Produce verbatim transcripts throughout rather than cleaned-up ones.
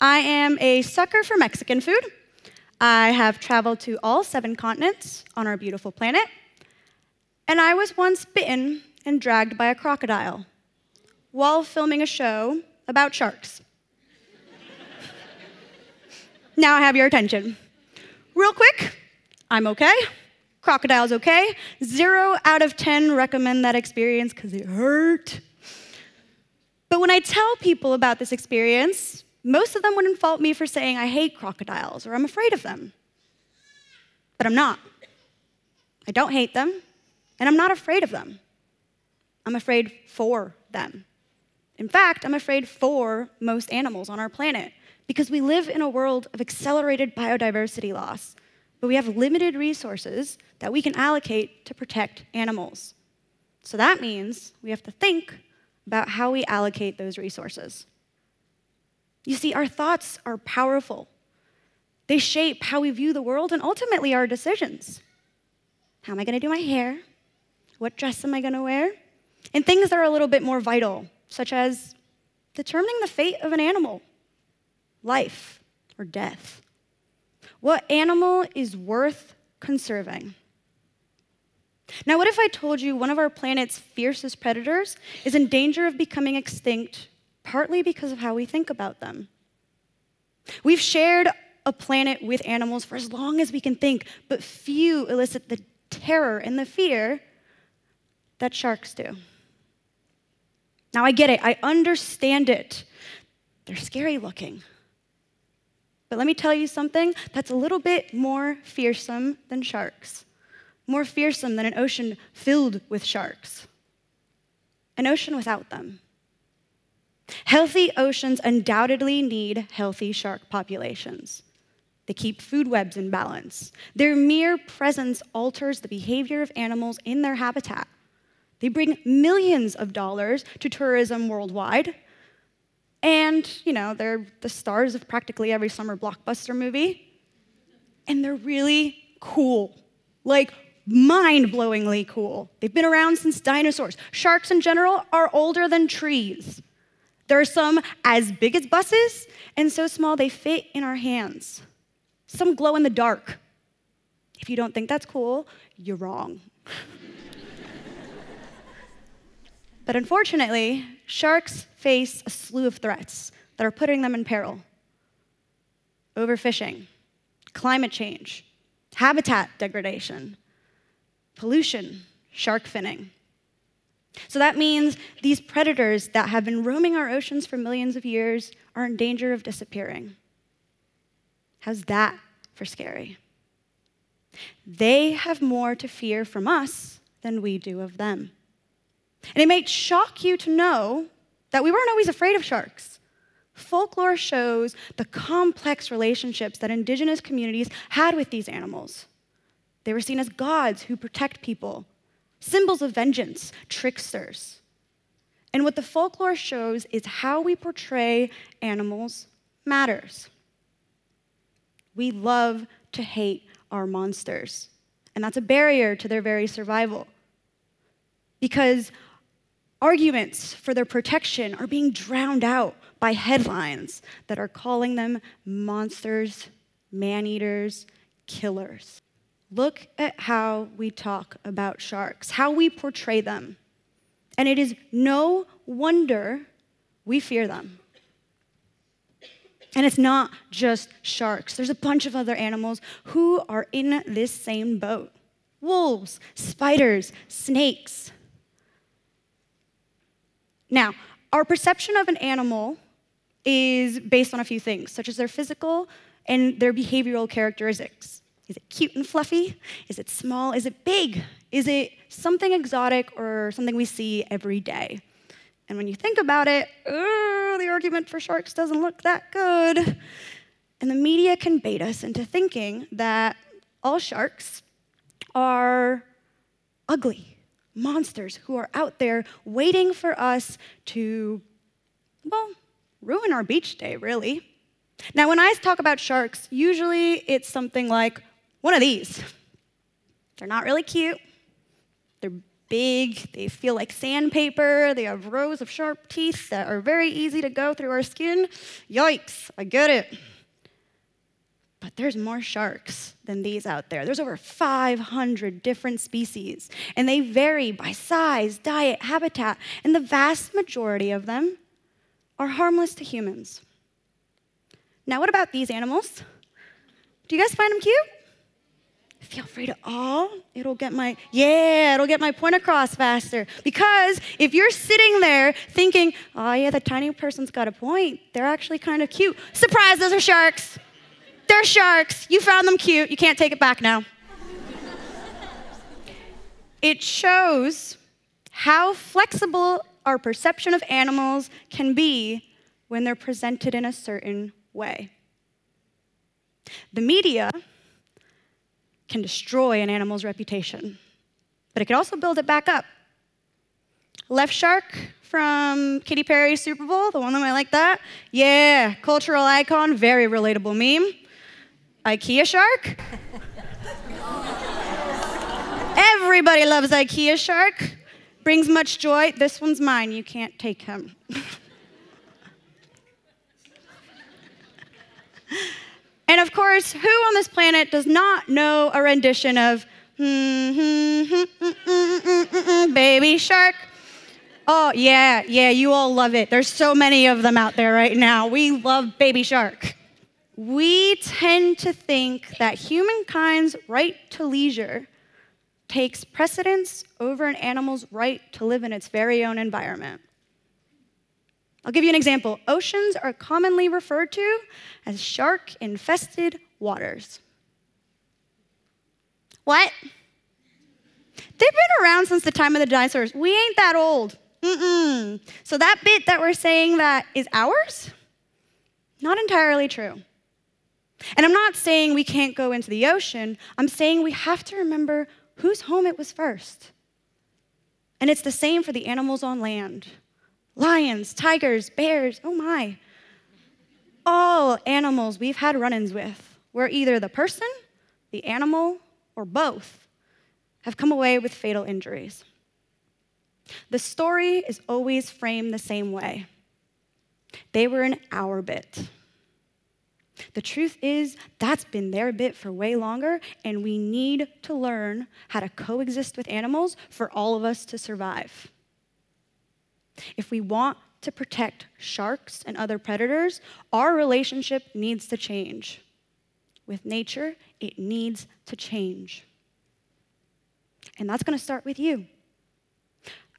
I am a sucker for Mexican food. I have traveled to all seven continents on our beautiful planet. And I was once bitten and dragged by a crocodile while filming a show about sharks. Now I have your attention. Real quick, I'm okay. Crocodile's okay. Zero out of ten recommend that experience because it hurt. But when I tell people about this experience, most of them wouldn't fault me for saying I hate crocodiles or I'm afraid of them. But I'm not. I don't hate them, and I'm not afraid of them. I'm afraid for them. In fact, I'm afraid for most animals on our planet because we live in a world of accelerated biodiversity loss, but we have limited resources that we can allocate to protect animals. So that means we have to think about how we allocate those resources. You see, our thoughts are powerful. They shape how we view the world and ultimately our decisions. How am I gonna do my hair? What dress am I gonna wear? And things that are a little bit more vital, such as determining the fate of an animal, life or death. What animal is worth conserving? Now, what if I told you one of our planet's fiercest predators is in danger of becoming extinct partly because of how we think about them? We've shared a planet with animals for as long as we can think, but few elicit the terror and the fear that sharks do. Now, I get it. I understand it. They're scary looking. But let me tell you something that's a little bit more fearsome than sharks, more fearsome than an ocean filled with sharks, an ocean without them. Healthy oceans undoubtedly need healthy shark populations. They keep food webs in balance. Their mere presence alters the behavior of animals in their habitat. They bring millions of dollars to tourism worldwide. And, you know, they're the stars of practically every summer blockbuster movie. And they're really cool, like mind-blowingly cool. They've been around since dinosaurs. Sharks in general are older than trees. There are some as big as buses and so small they fit in our hands. Some glow in the dark. If you don't think that's cool, you're wrong. But unfortunately, sharks face a slew of threats that are putting them in peril. Overfishing, climate change, habitat degradation, pollution, shark finning. So that means these predators that have been roaming our oceans for millions of years are in danger of disappearing. How's that for scary? They have more to fear from us than we do of them. And it may shock you to know that we weren't always afraid of sharks. Folklore shows the complex relationships that indigenous communities had with these animals. They were seen as gods who protect people, symbols of vengeance, tricksters. And what the folklore shows is how we portray animals matters. We love to hate our monsters, and that's a barrier to their very survival. Because arguments for their protection are being drowned out by headlines that are calling them monsters, man-eaters, killers. Look at how we talk about sharks, how we portray them. And it is no wonder we fear them. And it's not just sharks. There's a bunch of other animals who are in this same boat. Wolves, spiders, snakes. Now, our perception of an animal is based on a few things, such as their physical and their behavioral characteristics. Is it cute and fluffy? Is it small? Is it big? Is it something exotic or something we see every day? And when you think about it, oh, the argument for sharks doesn't look that good. And the media can bait us into thinking that all sharks are ugly. Monsters who are out there waiting for us to, well, ruin our beach day, really. Now, when I talk about sharks, usually it's something like one of these. They're not really cute. They're big, they feel like sandpaper, they have rows of sharp teeth that are very easy to go through our skin. Yikes, I get it. But there's more sharks than these out there. There's over five hundred different species, and they vary by size, diet, habitat, and the vast majority of them are harmless to humans. Now, what about these animals? Do you guys find them cute? Feel free to all. It'll get my, yeah, it'll get my point across faster. Because if you're sitting there thinking, oh yeah, the tiny person's got a point, they're actually kind of cute. Surprise, those are sharks. They're sharks. You found them cute. You can't take it back now. It shows how flexible our perception of animals can be when they're presented in a certain way. The media can destroy an animal's reputation, but it can also build it back up. Left shark from Katy Perry's Super Bowl, the one that I like that. Yeah, cultural icon, very relatable meme. IKEA shark. Everybody loves IKEA shark. Brings much joy. This one's mine, you can't take him. And of course, who on this planet does not know a rendition of Baby Shark? Oh, yeah, yeah, you all love it. There's so many of them out there right now. We love Baby Shark. We tend to think that humankind's right to leisure takes precedence over an animal's right to live in its very own environment. I'll give you an example. Oceans are commonly referred to as shark-infested waters. What? They've been around since the time of the dinosaurs. We ain't that old. Mm-mm. So that bit that we're saying that is ours? Not entirely true. And I'm not saying we can't go into the ocean. I'm saying we have to remember whose home it was first. And it's the same for the animals on land. Lions, tigers, bears, oh my. All animals we've had run-ins with, where either the person, the animal, or both, have come away with fatal injuries. The story is always framed the same way. They were in our bit. The truth is, that's been their bit for way longer, and we need to learn how to coexist with animals for all of us to survive. If we want to protect sharks and other predators, our relationship needs to change. With nature, it needs to change. And that's going to start with you.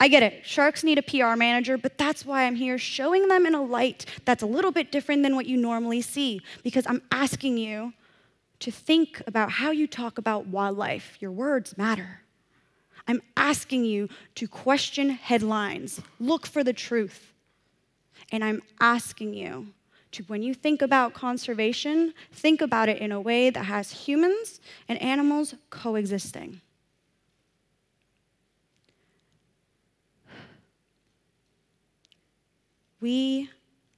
I get it, sharks need a P R manager, but that's why I'm here showing them in a light that's a little bit different than what you normally see, because I'm asking you to think about how you talk about wildlife. Your words matter. I'm asking you to question headlines, look for the truth. And I'm asking you to, when you think about conservation, think about it in a way that has humans and animals coexisting. We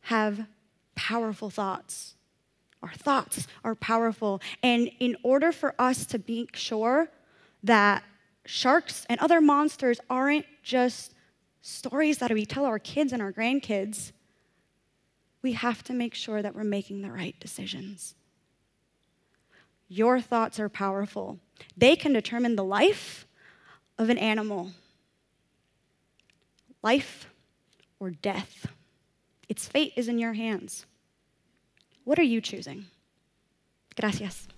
have powerful thoughts. Our thoughts are powerful. And in order for us to make sure that sharks and other monsters aren't just stories that we tell our kids and our grandkids, we have to make sure that we're making the right decisions. Your thoughts are powerful. They can determine the life of an animal. Life or death. Its fate is in your hands. What are you choosing? Gracias.